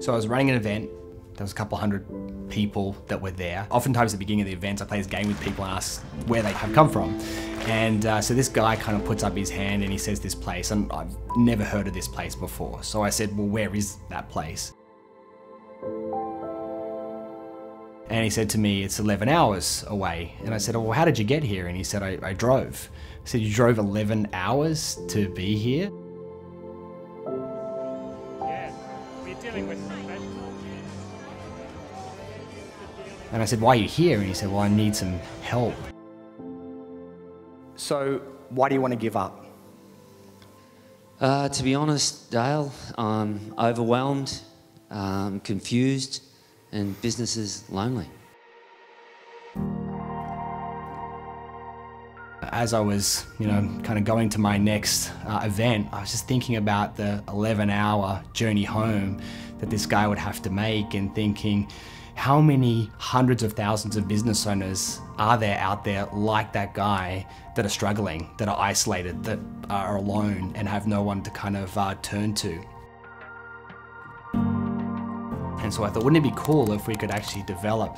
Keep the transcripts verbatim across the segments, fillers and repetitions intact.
So I was running an event. There was a couple hundred people that were there. Oftentimes at the beginning of the events, I play this game with people and ask where they have come from. And uh, so this guy kind of puts up his hand and he says this place, and I've never heard of this place before. So I said, well, where is that place? And he said to me, it's eleven hours away. And I said, oh, well, how did you get here? And he said, I, I drove. I said, you drove eleven hours to be here? Yes, we're dealing with professional kids. And I said, why are you here? And he said, well, I need some help. So why do you want to give up? Uh, to be honest, Dale, I'm overwhelmed, um, confused, and business is lonely. As I was, you know, kind of going to my next uh, event, I was just thinking about the eleven hour journey home that this guy would have to make, and thinking, how many hundreds of thousands of business owners are there out there like that guy that are struggling, that are isolated, that are alone and have no one to kind of uh, turn to? And so I thought, wouldn't it be cool if we could actually develop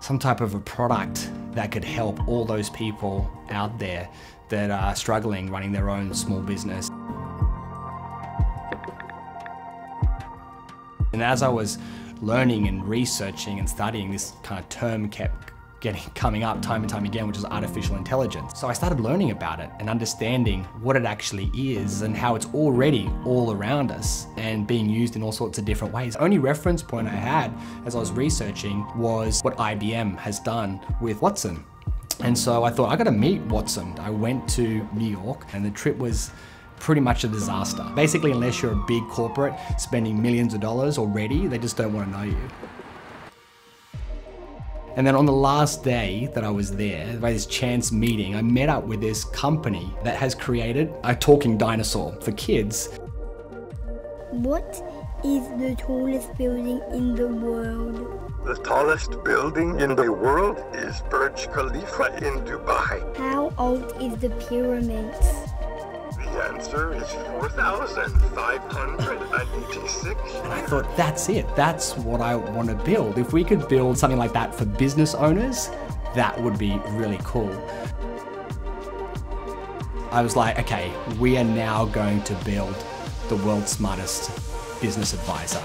some type of a product that could help all those people out there that are struggling running their own small business? And as I was learning and researching and studying, this kind of term kept getting coming up time and time again, which is artificial intelligence. So I started learning about it and understanding what it actually is and how it's already all around us and being used in all sorts of different ways. The only reference point I had as I was researching was what I B M has done with Watson. And so I thought, I gotta meet Watson. I went to New York, and the trip was pretty much a disaster. Basically, unless you're a big corporate spending millions of dollars already, they just don't want to know you. And then on the last day that I was there, by this chance meeting, I met up with this company that has created a talking dinosaur for kids. What is the tallest building in the world? The tallest building in the world is Burj Khalifa in Dubai. How old is the pyramids? The answer is four thousand five hundred eighty-six. And I thought, that's it. That's what I want to build. If we could build something like that for business owners, that would be really cool. I was like, okay, we are now going to build the world's smartest business advisor.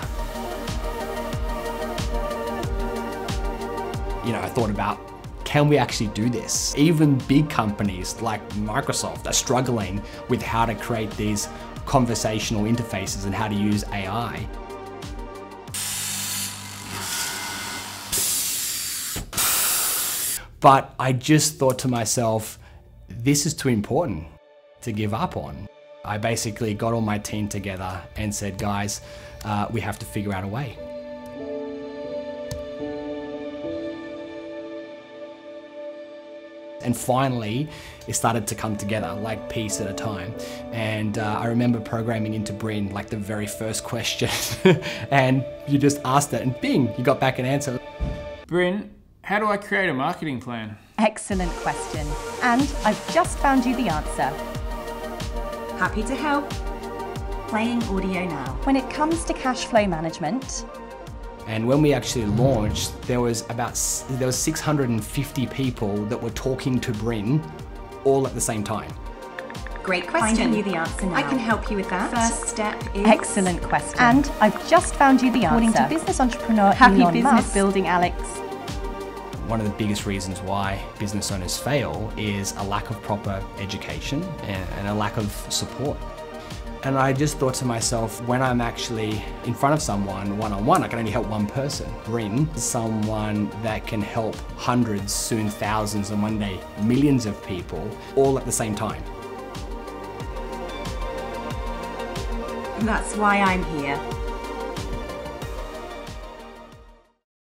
You know, I thought about, can we actually do this? Even big companies like Microsoft are struggling with how to create these conversational interfaces and how to use A I. But I just thought to myself, this is too important to give up on. I basically got all my team together and said, guys, uh, we have to figure out a way. And finally, it started to come together, like piece at a time. And uh, I remember programming into BRiN, like the very first question. And you just asked it, and bing, you got back an answer. BRiN, how do I create a marketing plan? Excellent question. And I've just found you the answer. Happy to help. Playing audio now. When it comes to cash flow management, and when we actually launched, there was about there was six hundred fifty people that were talking to BRiN all at the same time. Great question. I knew the answer now. I can help you with that. First step is... Excellent question. And I've just found you the answer. According to business entrepreneur Happy Elon business Musk. Building Alex. One of the biggest reasons why business owners fail is a lack of proper education and a lack of support. And I just thought to myself, when I'm actually in front of someone one-on-one, I can only help one person. BRiN is someone that can help hundreds, soon thousands, and one day millions of people all at the same time. That's why I'm here.